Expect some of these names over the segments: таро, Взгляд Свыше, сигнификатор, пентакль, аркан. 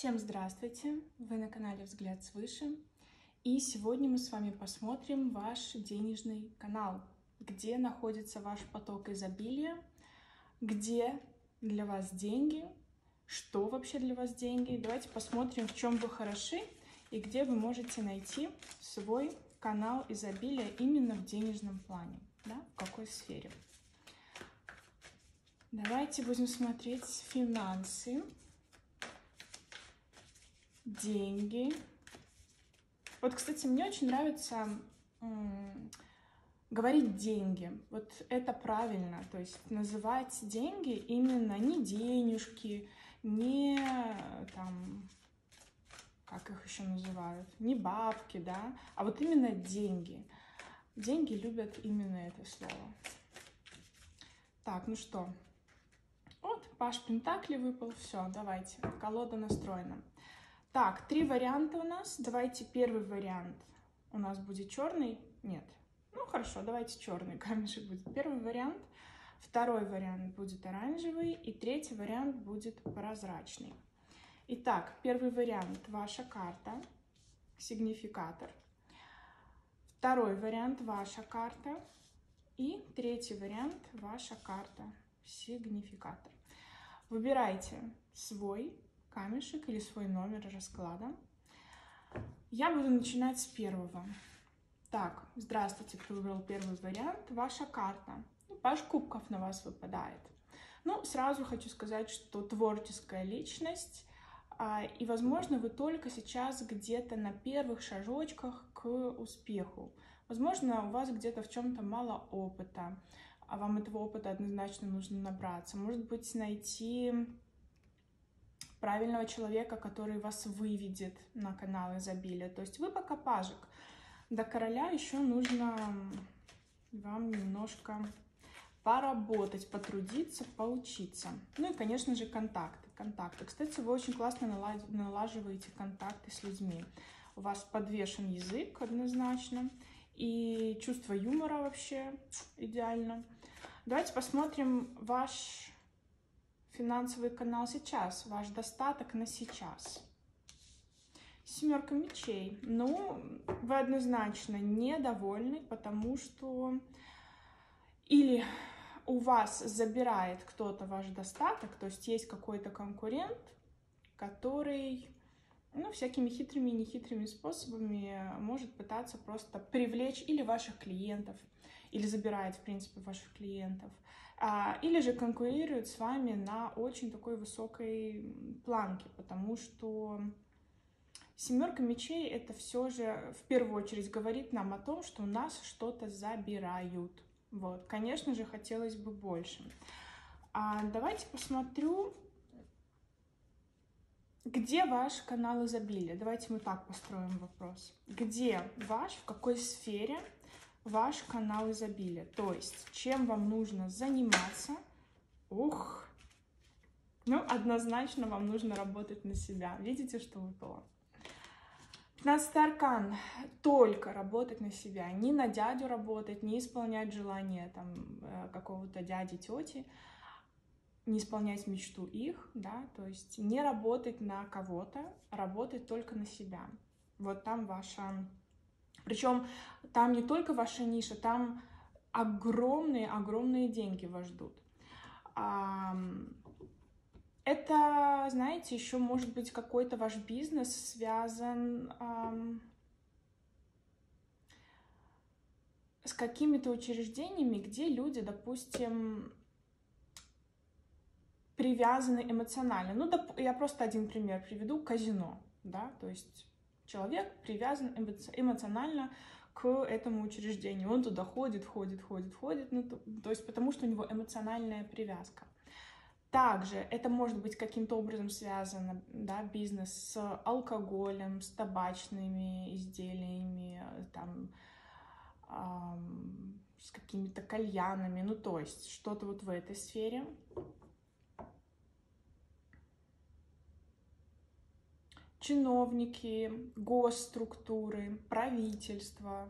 Всем здравствуйте! Вы на канале «Взгляд свыше». И сегодня мы с вами посмотрим ваш денежный канал, где находится ваш поток изобилия, где для вас деньги, что вообще для вас деньги. Давайте посмотрим, в чем вы хороши и где вы можете найти свой канал изобилия именно в денежном плане, да? В какой сфере. Давайте будем смотреть финансы, деньги. Вот, кстати, мне очень нравится говорить «деньги». Вот это правильно, то есть называть деньги именно не денежки, не там, как их еще называют, не бабки, да, а вот именно деньги. Деньги любят именно это слово. Так, ну что, вот паш пентаклей выпал, все, давайте, колода настроена. Так, три варианта у нас. Давайте первый вариант у нас будет черный. Нет. Ну хорошо, давайте черный камешек будет первый вариант. Второй вариант будет оранжевый. И третий вариант будет прозрачный. Итак, первый вариант — ваша карта, сигнификатор. Второй вариант — ваша карта. И третий вариант — ваша карта, сигнификатор. Выбирайте свой камешек или свой номер расклада. Я буду начинать с первого. Так, здравствуйте, кто выбрал первый вариант. Ваша карта. Паш кубков на вас выпадает. Ну, сразу хочу сказать, что творческая личность, и, возможно, вы только сейчас где-то на первых шажочках к успеху. Возможно, у вас где-то в чем-то мало опыта, а вам этого опыта однозначно нужно набраться. Может быть, найти правильного человека, который вас выведет на канал изобилия. То есть вы пока пажик. До короля еще нужно вам немножко поработать, потрудиться, поучиться. Ну и, конечно же, контакты. Кстати, вы очень классно налаживаете контакты с людьми. У вас подвешен язык однозначно. И чувство юмора вообще идеально. Давайте посмотрим ваш финансовый канал сейчас, ваш достаток на сейчас. Семерка мечей. Ну, вы однозначно недовольны, потому что или у вас забирает кто-то ваш достаток, то есть есть какой-то конкурент, который, ну, всякими хитрыми и нехитрыми способами может пытаться просто привлечь или ваших клиентов, или забирает, в принципе, ваших клиентов, или же конкурирует с вами на очень такой высокой планке, потому что семерка мечей — это все же в первую очередь говорит нам о том, что у нас что-то забирают. Вот, конечно же, хотелось бы больше. Давайте посмотрю, где ваш канал изобилия. Давайте мы так построим вопрос. Где ваш, в какой сфере ваш канал изобилия, то есть чем вам нужно заниматься. Ух, ну однозначно вам нужно работать на себя. Видите, что выпало? 15-й аркан. Только работать на себя, не на дядю работать, не исполнять желания там какого-то дяди, тети, не исполнять мечту их, да, то есть не работать на кого-то, работать только на себя. Вот там ваша. Причем там не только ваша ниша, там огромные деньги вас ждут. Это, знаете, еще может быть какой-то ваш бизнес связан с какими-то учреждениями, где люди, допустим, привязаны эмоционально. Ну, я просто один пример приведу. Казино, да, то есть человек привязан эмоционально к этому учреждению. Он туда ходит, ну, то есть потому что у него эмоциональная привязка. Также это может быть каким-то образом связано, да, бизнес с алкоголем, с табачными изделиями, там, с какими-то кальянами, ну то есть что-то вот в этой сфере. Чиновники, госструктуры, правительство.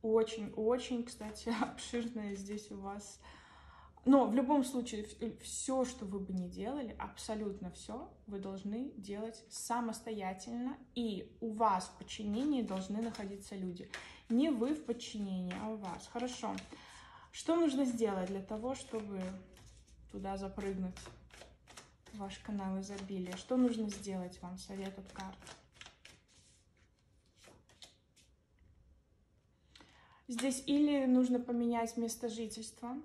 Очень-очень, кстати, обширная здесь у вас Но в любом случае, все, что вы бы не делали, абсолютно все, вы должны делать самостоятельно, и у вас в подчинении должны находиться люди. Не вы в подчинении, а у вас. Хорошо. Что нужно сделать для того, чтобы туда запрыгнуть, в ваш канал изобилия? Что нужно сделать вам? Совет от карт. Здесь или нужно поменять место жительства,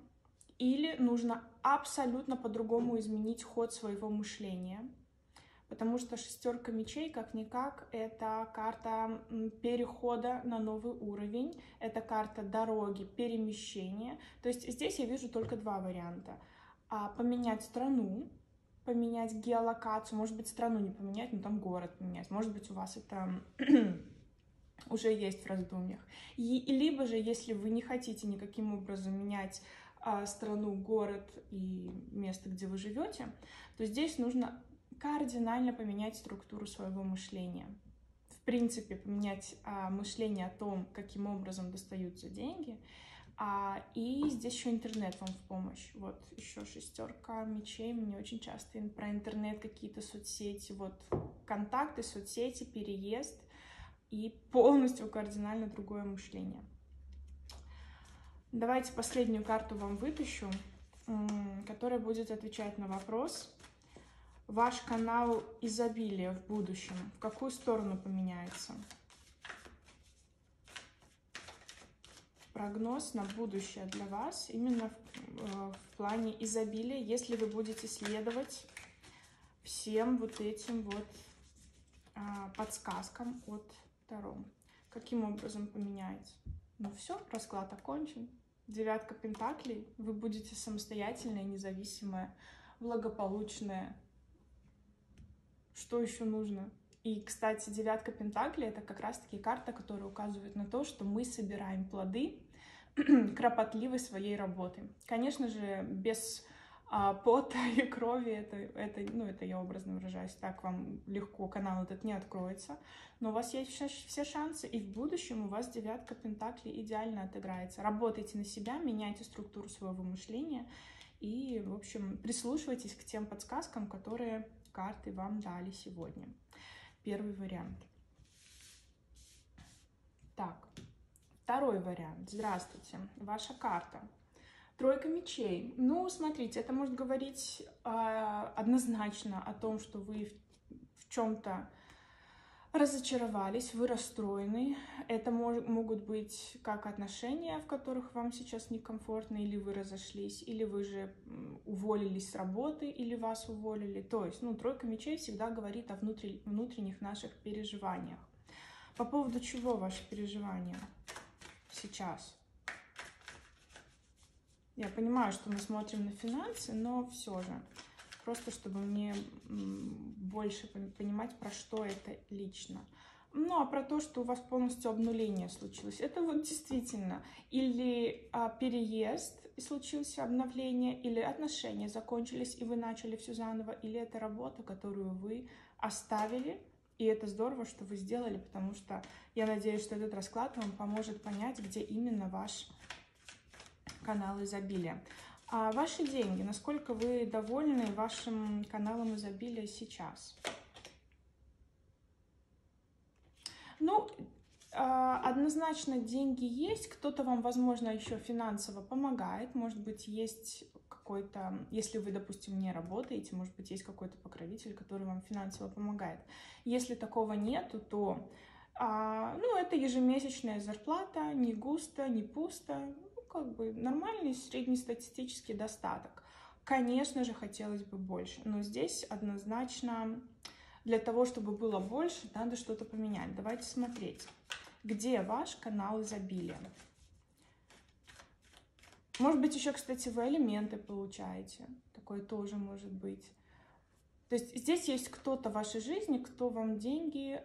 или нужно абсолютно по-другому изменить ход своего мышления, потому что шестерка мечей, как-никак, это карта перехода на новый уровень, это карта дороги, перемещения. То есть здесь я вижу только два варианта. Поменять страну, поменять геолокацию, может быть, страну не поменять, но там город поменять, может быть, у вас это... уже есть в раздумьях. И либо же, если вы не хотите никаким образом менять страну, город и место, где вы живете, то здесь нужно кардинально поменять структуру своего мышления. В принципе, поменять мышление о том, каким образом достаются деньги. И здесь еще интернет вам в помощь. Вот еще шестерка мечей. Мне очень часто про интернет, какие-то соцсети, вот контакты, соцсети, переезд. И полностью кардинально другое мышление. Давайте последнюю карту вам вытащу, которая будет отвечать на вопрос. Ваш канал изобилия в будущем, в какую сторону поменяется? Прогноз на будущее для вас именно в плане изобилия, если вы будете следовать всем вот этим вот подсказкам от... Каким образом поменять? Ну все, расклад окончен. Девятка пентаклей. Вы будете самостоятельная, независимая, благополучная. Что еще нужно? И, кстати, девятка пентаклей — это как раз-таки карта, которая указывает на то, что мы собираем плоды кропотливой своей работы. Конечно же, без пота и крови, это я образно выражаюсь, так вам легко канал этот не откроется, но у вас есть все шансы, и в будущем у вас девятка пентаклей идеально отыграется. Работайте на себя, меняйте структуру своего мышления и, в общем, прислушивайтесь к тем подсказкам, которые карты вам дали сегодня. Первый вариант. Так, второй вариант. Здравствуйте, ваша карта. Тройка мечей. Ну, смотрите, это может говорить однозначно о том, что вы в чем-то разочаровались, вы расстроены. Это могут быть как отношения, в которых вам сейчас некомфортно, или вы разошлись, или вы же уволились с работы, или вас уволили. То есть, ну, тройка мечей всегда говорит о внутренних наших переживаниях. По поводу чего ваши переживания сейчас? Я понимаю, что мы смотрим на финансы, но все же, просто чтобы мне больше понимать, про что это лично. Ну, а про то, что у вас полностью обнуление случилось, это вот действительно или переезд случился, обновление, или отношения закончились, и вы начали все заново, или это работа, которую вы оставили. И это здорово, что вы сделали, потому что я надеюсь, что этот расклад вам поможет понять, где именно ваш канал изобилия. А ваши деньги, насколько вы довольны вашим каналом изобилия сейчас? Ну, однозначно деньги есть, кто-то вам, возможно, еще финансово помогает, может быть, есть какой-то, если вы, допустим, не работаете, может быть, есть какой-то покровитель, который вам финансово помогает. Если такого нету, то, ну, это ежемесячная зарплата, не густо, не пусто, как бы нормальный среднестатистический достаток. Конечно же, хотелось бы больше, но здесь однозначно для того, чтобы было больше, надо что-то поменять. Давайте смотреть, где ваш канал изобилия. Может быть, еще, кстати, вы элементы получаете. Такое тоже может быть. То есть здесь есть кто-то в вашей жизни, кто вам деньги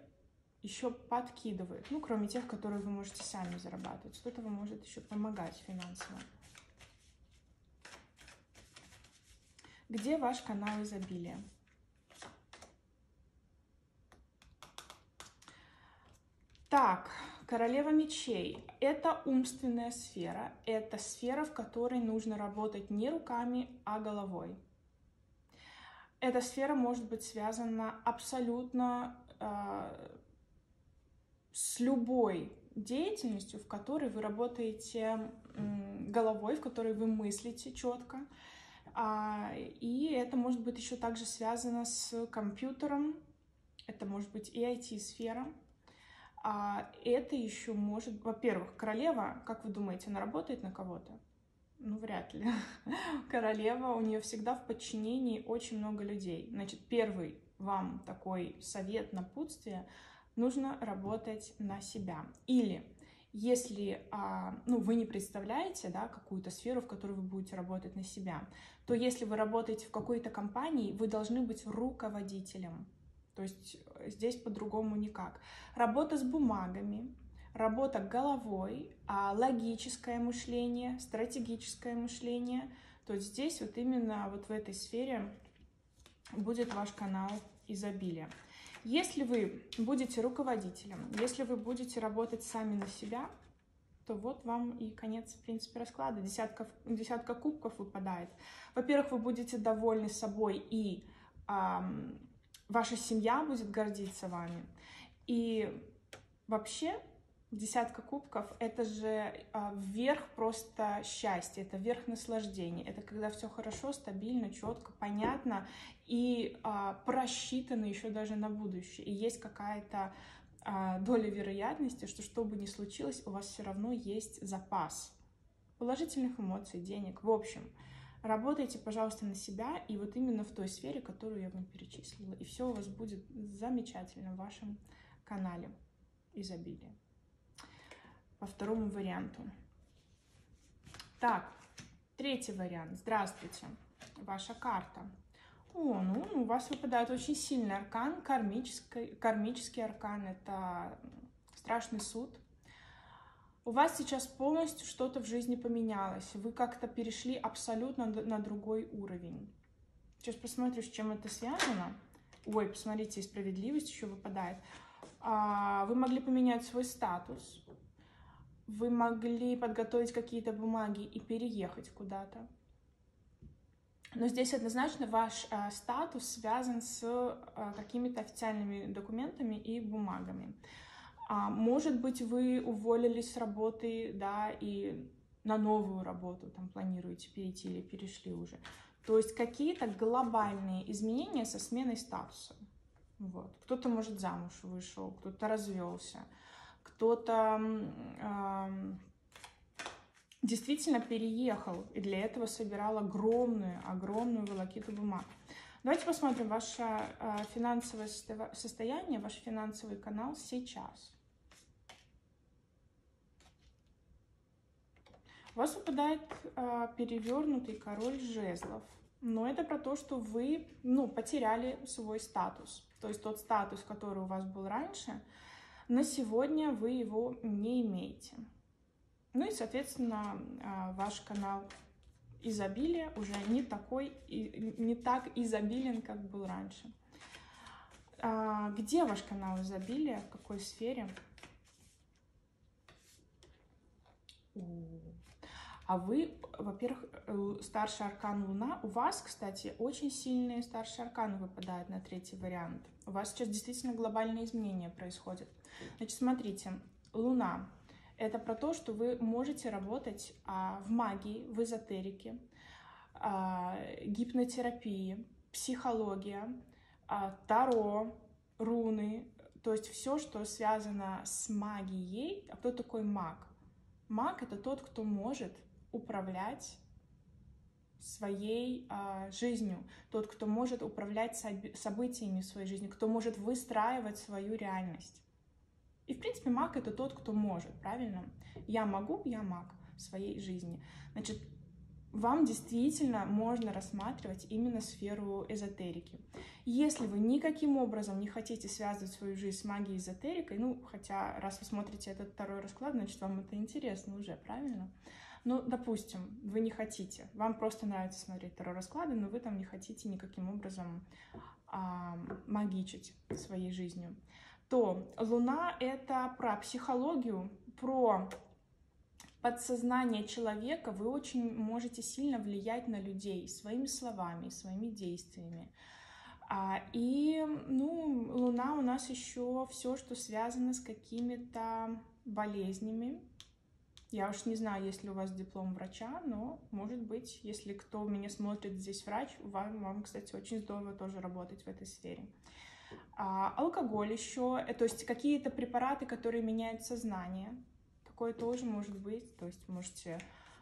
еще подкидывает, ну, кроме тех, которые вы можете сами зарабатывать. Кто-то вам может еще помогать финансово. Где ваш канал изобилия? Так, Королева мечей – это умственная сфера, это сфера, в которой нужно работать не руками, а головой. Эта сфера может быть связана абсолютно с любой деятельностью, в которой вы работаете головой, в которой вы мыслите четко. И это может быть еще также связано с компьютером, это может быть и IT-сфера. Это еще может... Во-первых, королева, как вы думаете, она работает на кого-то? Ну, вряд ли. Королева, у нее всегда в подчинении очень много людей. Значит, первый вам такой совет, напутствие: нужно работать на себя. Или если вы не представляете, да, какую-то сферу, в которой вы будете работать на себя, то если вы работаете в какой-то компании, вы должны быть руководителем. То есть здесь по-другому никак. Работа с бумагами, работа головой, логическое мышление, стратегическое мышление. То есть здесь вот именно вот в этой сфере будет ваш канал изобилия. Если вы будете руководителем, если вы будете работать сами на себя, то вот вам и конец, в принципе, расклада. Десятка кубков выпадает. Во-первых, вы будете довольны собой, и ваша семья будет гордиться вами. И вообще, десятка кубков — это же верх просто счастья, это верх наслаждения. Это когда все хорошо, стабильно, четко, понятно и просчитано еще даже на будущее. И есть какая-то доля вероятности, что что бы ни случилось, у вас все равно есть запас положительных эмоций, денег. В общем, работайте, пожалуйста, на себя и вот именно в той сфере, которую я вам перечислила. И все у вас будет замечательно в вашем канале изобилия. По второму варианту. Так, третий вариант. Здравствуйте, ваша карта. О, ну, у вас выпадает очень сильный аркан, кармический аркан. Это страшный суд. У вас сейчас полностью что-то в жизни поменялось. Вы как-то перешли абсолютно на другой уровень. Сейчас посмотрю, с чем это связано. Ой, посмотрите, и справедливость еще выпадает. Вы могли поменять свой статус. Вы могли подготовить какие-то бумаги и переехать куда-то. Но здесь однозначно ваш статус связан с какими-то официальными документами и бумагами. Может быть, вы уволились с работы, да, и на новую работу там планируете перейти или перешли уже. То есть какие-то глобальные изменения со сменой статуса. Вот. Кто-то, может, замуж вышел, кто-то развелся. Кто-то действительно переехал и для этого собирал огромную волокиту бумаг. Давайте посмотрим ваше финансовое состояние, ваш финансовый канал сейчас. У вас выпадает перевернутый король жезлов. Но это про то, что вы потеряли свой статус. То есть тот статус, который у вас был раньше, на сегодня вы его не имеете. Ну и, соответственно, ваш канал изобилия уже не так изобилен, как был раньше. Где ваш канал изобилия? В какой сфере? А вы, во-первых, старший аркан Луна. У вас, кстати, очень сильные старшие арканы выпадают на третий вариант. У вас сейчас действительно глобальные изменения происходят. Значит, смотрите, Луна — это про то, что вы можете работать в магии, в эзотерике, гипнотерапии, психология, таро, руны. То есть все, что связано с магией. А кто такой маг? Маг — это тот, кто может управлять своей жизнью, тот, кто может управлять событиями в своей жизни, кто может выстраивать свою реальность. И, в принципе, маг — это тот, кто может, правильно? Я могу, я маг в своей жизни. Значит, вам действительно можно рассматривать именно сферу эзотерики. Если вы никаким образом не хотите связывать свою жизнь с магией и эзотерикой, хотя раз вы смотрите этот второй расклад, значит, вам это интересно уже, правильно? Ну, допустим, вы не хотите, вам просто нравится смотреть таро расклады, но вы там не хотите никаким образом магичить своей жизнью, то Луна — это про психологию, про подсознание человека. Вы очень можете сильно влиять на людей своими словами, своими действиями. И Луна у нас еще все, что связано с какими-то болезнями. Я уж не знаю, есть ли у вас диплом врача, но, может быть, если кто меня смотрит, здесь врач, вам, кстати, очень здорово тоже работать в этой сфере. Алкоголь еще, то есть какие-то препараты, которые меняют сознание. Такое тоже может быть, то есть можете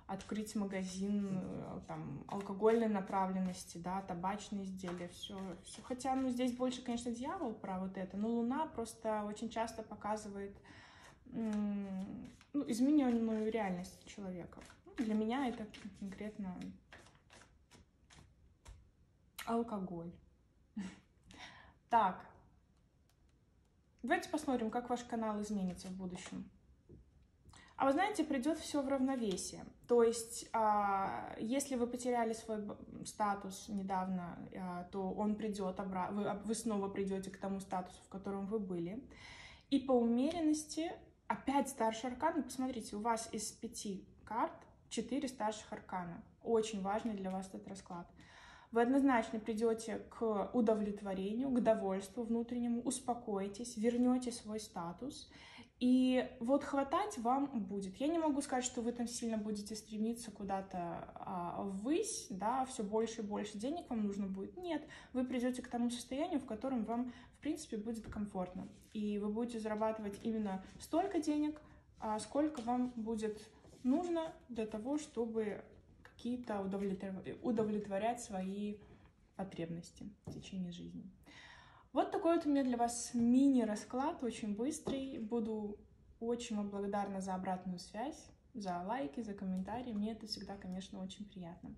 открыть магазин там алкогольной направленности, да, табачные изделия, все. Хотя, здесь больше, конечно, дьявол про вот это, но Луна просто очень часто показывает измененную реальность человека. Для меня это конкретно алкоголь. Так, давайте посмотрим, как ваш канал изменится в будущем. А вы знаете, придет все в равновесие. То есть, если вы потеряли свой статус недавно, то он придет обратно, вы снова придете к тому статусу, в котором вы были. И по умеренности опять старший аркан. Посмотрите, у вас из 5 карт 4 старших аркана. Очень важный для вас этот расклад. Вы однозначно придете к удовлетворению, к довольству внутреннему, успокоитесь, вернете свой статус. И вот хватать вам будет. Я не могу сказать, что вы там сильно будете стремиться куда-то ввысь, да, все больше и больше денег вам нужно будет. Нет, вы придете к тому состоянию, в котором вам, в принципе, будет комфортно. И вы будете зарабатывать именно столько денег, сколько вам будет нужно для того, чтобы какие-то удовлетворять свои потребности в течение жизни. Вот такой вот у меня для вас мини-расклад, очень быстрый. Буду очень вам благодарна за обратную связь, за лайки, за комментарии. Мне это всегда, конечно, очень приятно.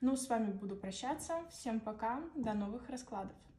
С вами буду прощаться. Всем пока, до новых раскладов.